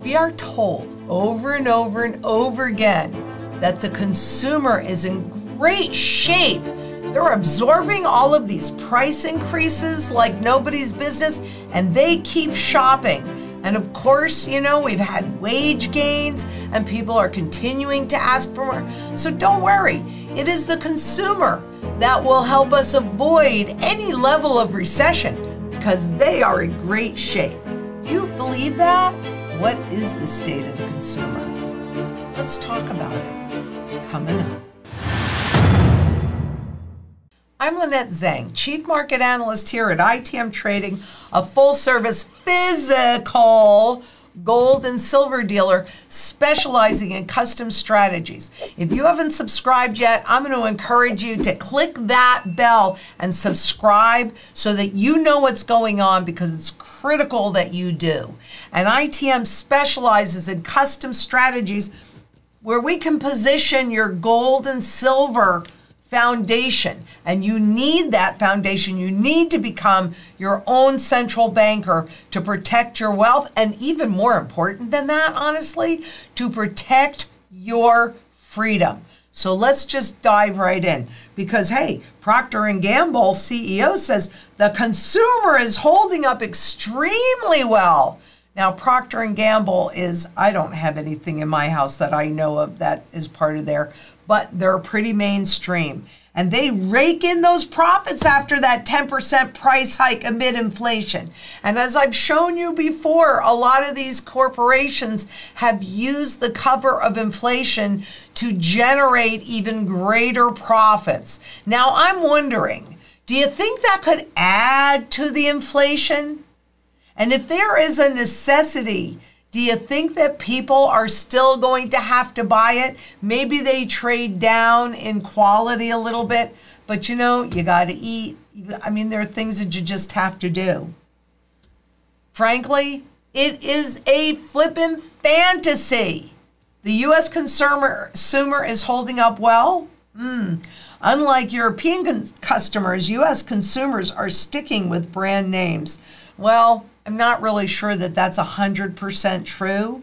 We are told over and over and over again that the consumer is in great shape. They're absorbing all of these price increases like nobody's business, and they keep shopping. And of course, you know, we've had wage gains and people are continuing to ask for more. So don't worry, it is the consumer that will help us avoid any level of recession because they are in great shape. Do you believe that? What is the state of the consumer? Let's talk about it coming up. I'm Lynette Zang, Chief Market Analyst here at ITM Trading, a full-service physical gold and silver dealer specializing in custom strategies. If you haven't subscribed yet, I'm going to encourage you to click that bell and subscribe so that you know what's going on, because it's critical that you do. And ITM specializes in custom strategies where we can position your gold and silver foundation, and you need that foundation. You need to become your own central banker to protect your wealth, and even more important than that, honestly, to protect your freedom. So let's just dive right in, because hey, Procter and Gamble CEO says the consumer is holding up extremely well. Now, Procter and Gamble is, I don't have anything in my house that I know of that is part of their, but they're pretty mainstream. And they rake in those profits after that 10% price hike amid inflation. And as I've shown you before, a lot of these corporations have used the cover of inflation to generate even greater profits. Now, I'm wondering, do you think that could add to the inflation? And if there is a necessity, do you think that people are still going to have to buy it? Maybe they trade down in quality a little bit, but you know, you got to eat. I mean, there are things that you just have to do. Frankly, it is a flippin' fantasy. The U.S. consumer is holding up well. Unlike European customers, U.S. consumers are sticking with brand names. Well, I'm not really sure that that's 100% true,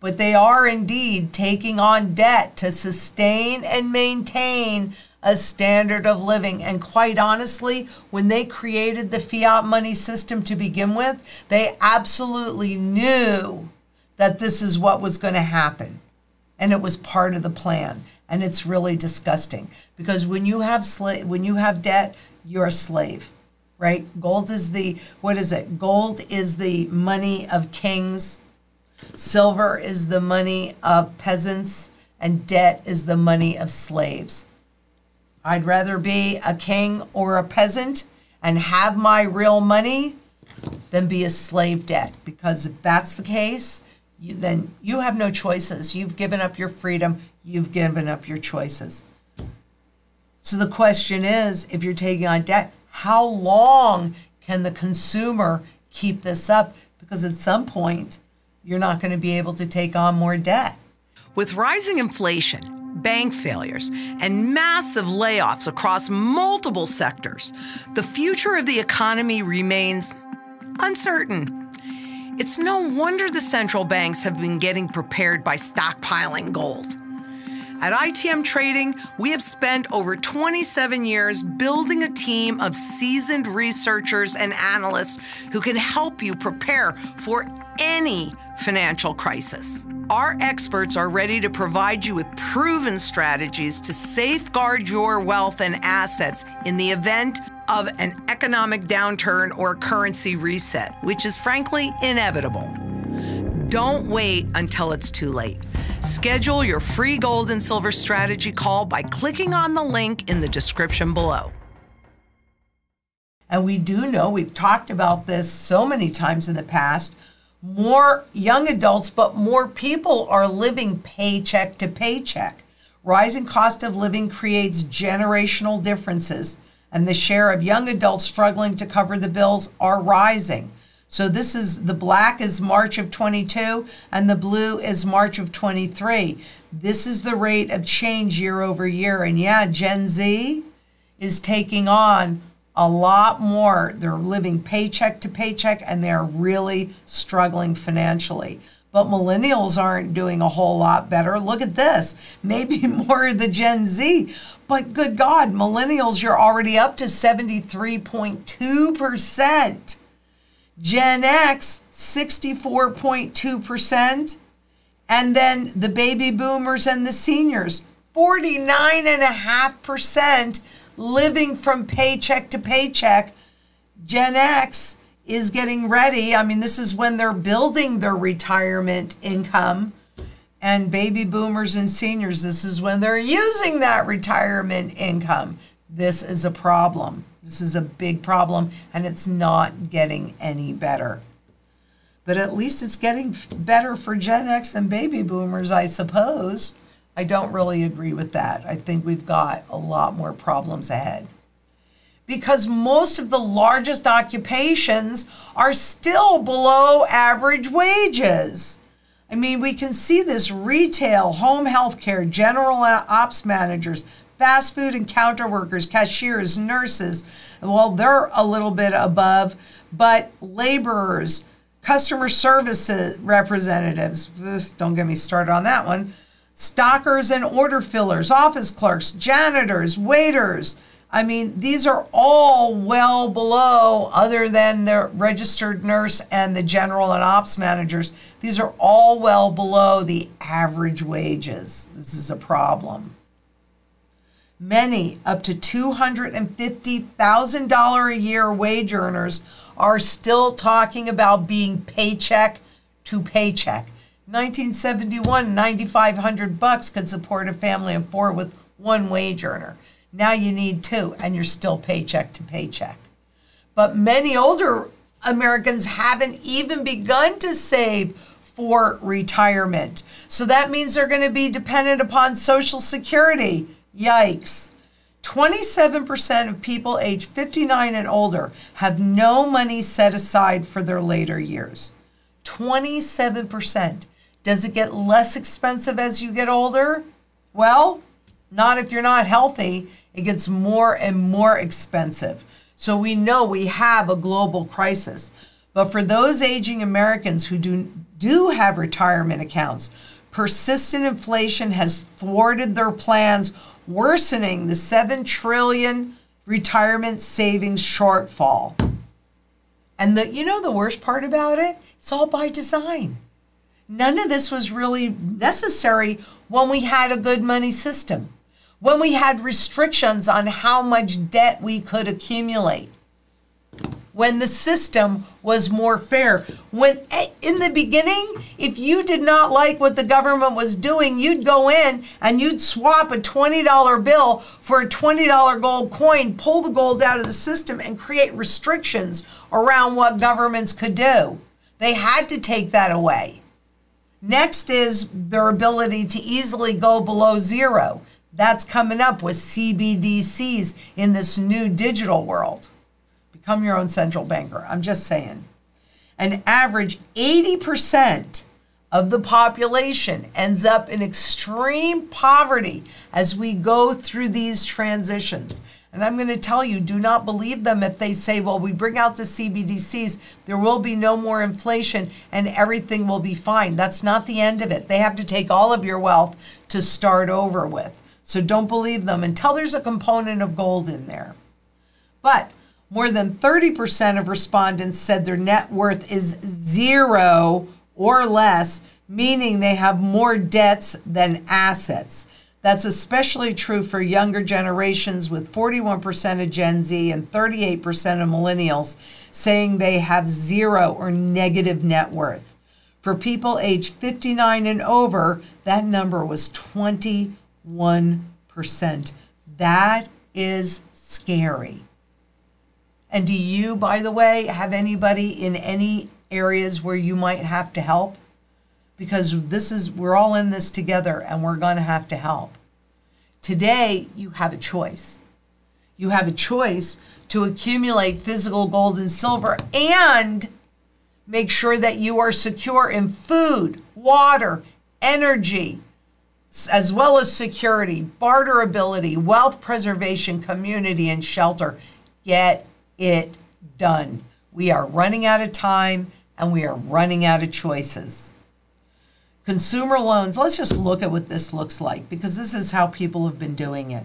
but they are indeed taking on debt to sustain and maintain a standard of living. And quite honestly, when they created the fiat money system to begin with, they absolutely knew that this is what was going to happen. And it was part of the plan. And it's really disgusting, because when you have debt, you're a slave. Right? Gold is the, what is it? Gold is the money of kings. Silver is the money of peasants. And debt is the money of slaves. I'd rather be a king or a peasant and have my real money than be a slave debt. Because if that's the case, then you have no choices. You've given up your freedom. You've given up your choices. So the question is, if you're taking on debt, how long can the consumer keep this up? Because at some point, you're not going to be able to take on more debt. With rising inflation, bank failures, and massive layoffs across multiple sectors, the future of the economy remains uncertain. It's no wonder the central banks have been getting prepared by stockpiling gold. At ITM Trading, we have spent over 27 years building a team of seasoned researchers and analysts who can help you prepare for any financial crisis. Our experts are ready to provide you with proven strategies to safeguard your wealth and assets in the event of an economic downturn or currency reset, which is frankly inevitable. Don't wait until it's too late. Schedule your free gold and silver strategy call by clicking on the link in the description below. And we do know, we've talked about this so many times in the past, more young adults, but more people are living paycheck to paycheck. Rising cost of living creates generational differences, and the share of young adults struggling to cover the bills are rising. So this is, the black is March of 22 and the blue is March of 23. This is the rate of change year over year. And yeah, Gen Z is taking on a lot more. They're living paycheck to paycheck and they're really struggling financially. but millennials aren't doing a whole lot better. Look at this, maybe more the Gen Z. But good God, millennials, you're already up to 73.2%. Gen X, 64.2%. And then the baby boomers and the seniors, 49.5% living from paycheck to paycheck. Gen X is getting ready. I mean, this is when they're building their retirement income. And baby boomers and seniors, this is when they're using that retirement income. This is a problem. This is a big problem, and it's not getting any better. But at least it's getting better for Gen X and baby boomers, I suppose. I don't really agree with that. I think we've got a lot more problems ahead, because most of the largest occupations are still below average wages. I mean, we can see this: retail, home health care, general ops managers, fast food and counter workers, cashiers, nurses. Well, they're a little bit above, but laborers, customer services representatives, don't get me started on that one, stockers and order fillers, office clerks, janitors, waiters. I mean, these are all well below, other than the registered nurse and the general and ops managers. These are all well below the average wages. This is a problem. Many up to $250,000 a year wage earners are still talking about being paycheck to paycheck. 1971, $9,500 could support a family of four with one wage earner. Now you need two, and you're still paycheck to paycheck. But many older Americans haven't even begun to save for retirement. So that means they're going to be dependent upon Social Security. Yikes. 27% of people age 59 and older have no money set aside for their later years. 27%. Does it get less expensive as you get older? Well, not if you're not healthy. It gets more and more expensive. So we know we have a global crisis. But for those aging Americans who do have retirement accounts, persistent inflation has thwarted their plans, worsening the $7 trillion retirement savings shortfall. And you know the worst part about it? It's all by design. None of this was really necessary when we had a good money system, when we had restrictions on how much debt we could accumulate, when the system was more fair. When in the beginning, if you did not like what the government was doing, you'd go in and you'd swap a $20 bill for a $20 gold coin, pull the gold out of the system, and create restrictions around what governments could do. They had to take that away. Next is their ability to easily go below zero. That's coming up with CBDCs in this new digital world. Become your own central banker. I'm just saying. An average 80% of the population ends up in extreme poverty as we go through these transitions. And I'm going to tell you, do not believe them if they say, well, we bring out the CBDCs, there will be no more inflation and everything will be fine. That's not the end of it. They have to take all of your wealth to start over with. So don't believe them until there's a component of gold in there. But more than 30% of respondents said their net worth is zero or less, meaning they have more debts than assets. That's especially true for younger generations, with 41% of Gen Z and 38% of millennials saying they have zero or negative net worth. For people aged 59 and over, that number was 21%. That is scary. And do you, by the way, have anybody in any areas where you might have to help? Because this is, we're all in this together, and we're going to have to help. Today, you have a choice. You have a choice to accumulate physical gold and silver and make sure that you are secure in food, water, energy, as well as security, barterability, wealth preservation, community, and shelter. Get it done. We are running out of time, and we are running out of choices. Consumer loans, let's just look at what this looks like, because this is how people have been doing it.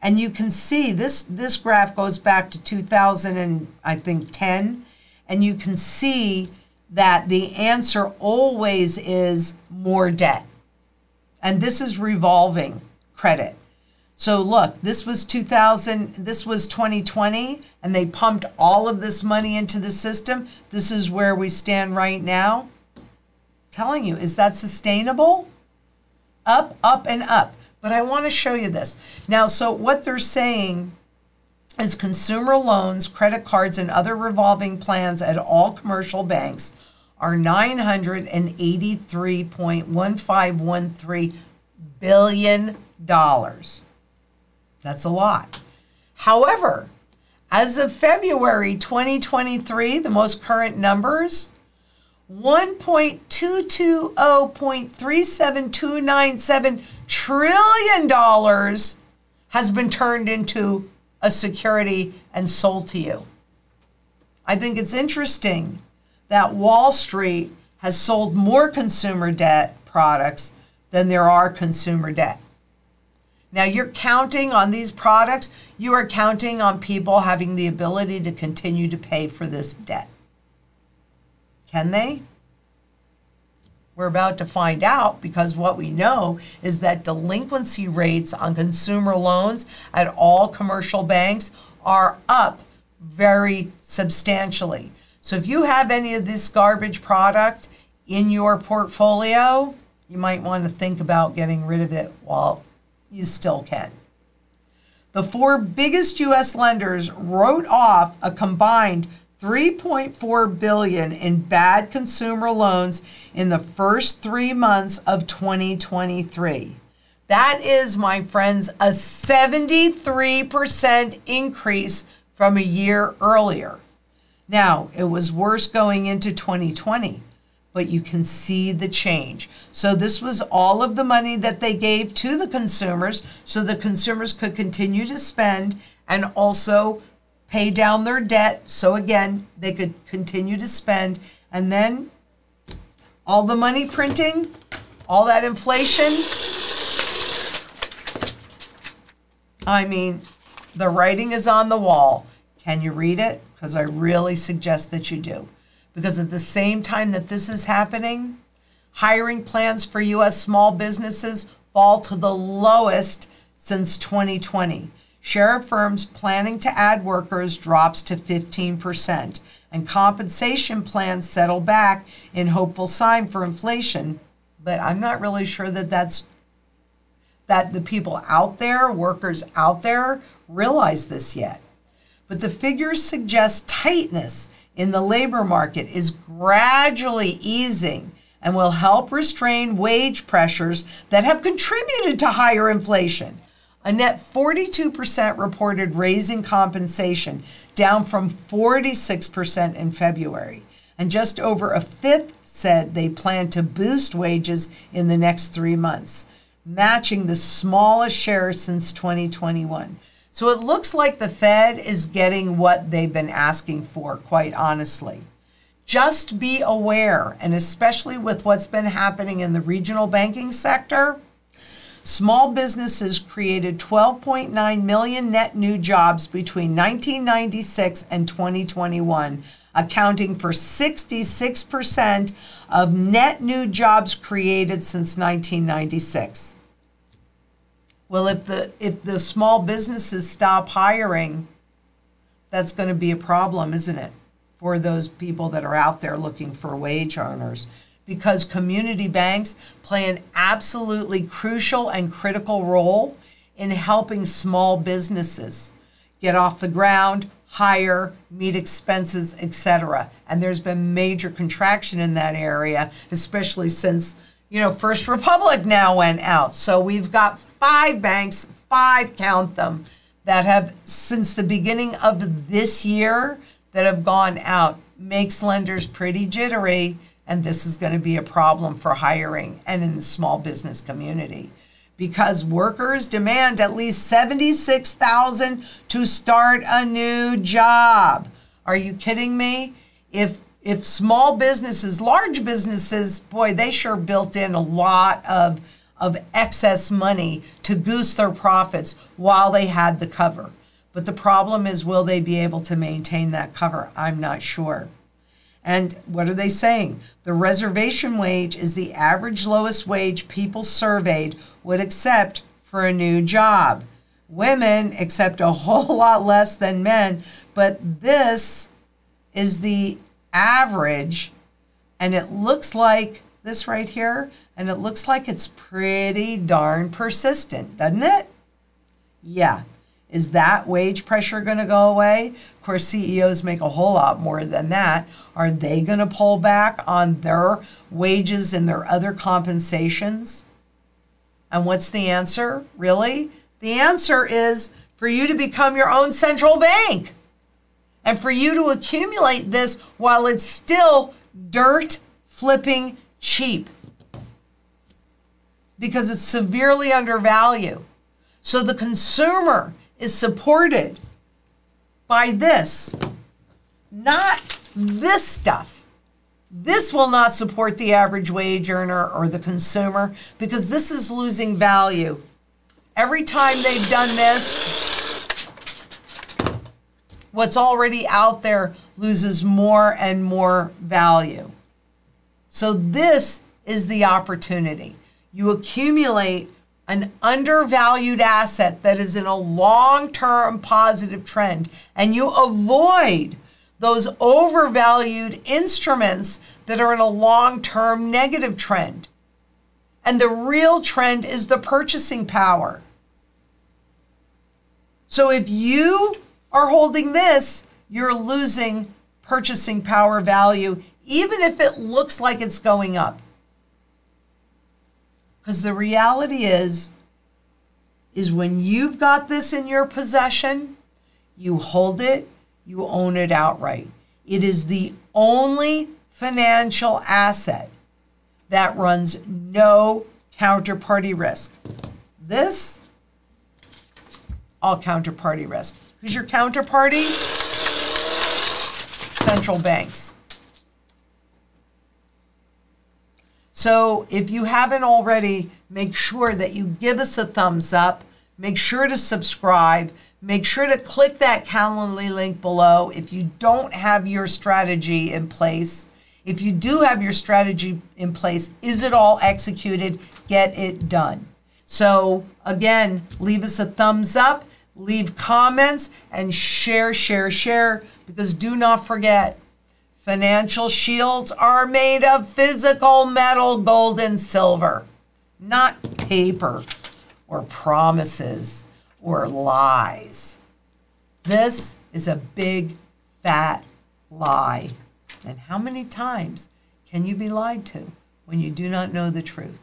And you can see this graph goes back to 2010, and you can see that the answer always is more debt. And this is revolving credit. So look, this was 2020, and they pumped all of this money into the system. This is where we stand right now. I'm telling you, is that sustainable? Up, up, and up. But I want to show you this. Now, so what they're saying is consumer loans, credit cards, and other revolving plans at all commercial banks are $983.1513 billion. That's a lot. However, as of February 2023, the most current numbers, 1.220.37297 trillion dollars has been turned into a security and sold to you. I think it's interesting that Wall Street has sold more consumer debt products than there are consumer debt. Now, you're counting on these products. You are counting on people having the ability to continue to pay for this debt. Can they? We're about to find out, because what we know is that delinquency rates on consumer loans at all commercial banks are up very substantially. So if you have any of this garbage product in your portfolio, you might want to think about getting rid of it while you still can. The four biggest U.S. lenders wrote off a combined $3.4 billion in bad consumer loans in the first 3 months of 2023. That is, my friends, a 73% increase from a year earlier. Now, it was worse going into 2020, but you can see the change. So this was all of the money that they gave to the consumers so the consumers could continue to spend and also pay down their debt, so again, they could continue to spend. And then all the money printing, all that inflation. I mean, the writing is on the wall. Can you read it? Because I really suggest that you do. Because at the same time that this is happening, hiring plans for U.S. small businesses fall to the lowest since 2020. Share of firms planning to add workers drops to 15%, and compensation plans settle back in hopeful sign for inflation. But I'm not really sure that the people out there, workers out there, realize this yet. But the figures suggest tightness in the labor market is gradually easing and will help restrain wage pressures that have contributed to higher inflation. A net 42% reported raising compensation, down from 46% in February. And just over a fifth said they plan to boost wages in the next 3 months, matching the smallest share since 2021. So it looks like the Fed is getting what they've been asking for, quite honestly. Just be aware, and especially with what's been happening in the regional banking sector, small businesses created 12.9 million net new jobs between 1996 and 2021, accounting for 66% of net new jobs created since 1996. Well, if the small businesses stop hiring, that's going to be a problem, isn't it, for those people that are out there looking for wage earners? Because community banks play an absolutely crucial and critical role in helping small businesses get off the ground, hire, meet expenses, etc. And there's been major contraction in that area, especially since, you know, First Republic now went out. So we've got five banks, five, count them, that have, since the beginning of this year, that have gone out. Makes lenders pretty jittery. And this is going to be a problem for hiring and in the small business community, because workers demand at least $76,000 to start a new job. Are you kidding me? If if small businesses, large businesses, boy, they sure built in a lot of excess money to goose their profits while they had the cover. But the problem is, will they be able to maintain that cover? I'm not sure. And what are they saying? The reservation wage is the average lowest wage people surveyed would accept for a new job. Women accept a whole lot less than men, but this is the average, and it looks like this right here, and it looks like it's pretty darn persistent, doesn't it? Yeah. Is that wage pressure going to go away? Of course, CEOs make a whole lot more than that. Are they going to pull back on their wages and their other compensations? And what's the answer, really? The answer is for you to become your own central bank and for you to accumulate this while it's still dirt flipping cheap, because it's severely undervalued. So the consumer is supported by this, not this stuff. This will not support the average wage earner or the consumer, because this is losing value. Every time they've done this, what's already out there loses more and more value. So this is the opportunity. You accumulate an undervalued asset that is in a long-term positive trend, and you avoid those overvalued instruments that are in a long-term negative trend. And the real trend is the purchasing power. So if you are holding this, you're losing purchasing power value, even if it looks like it's going up. Because the reality is when you've got this in your possession, you hold it, you own it outright. It is the only financial asset that runs no counterparty risk. This, all counterparty risk. Who's your counterparty? Central banks. So if you haven't already, make sure that you give us a thumbs up. Make sure to subscribe. Make sure to click that Calendly link below if you don't have your strategy in place. If you do have your strategy in place, is it all executed? Get it done. So again, leave us a thumbs up, leave comments, and share, share, share, because do not forget, financial shields are made of physical metal, gold and silver, not paper or promises or lies. This is a big, fat lie. And how many times can you be lied to when you do not know the truth?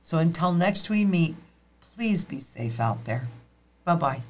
So until next we meet, please be safe out there. Bye-bye.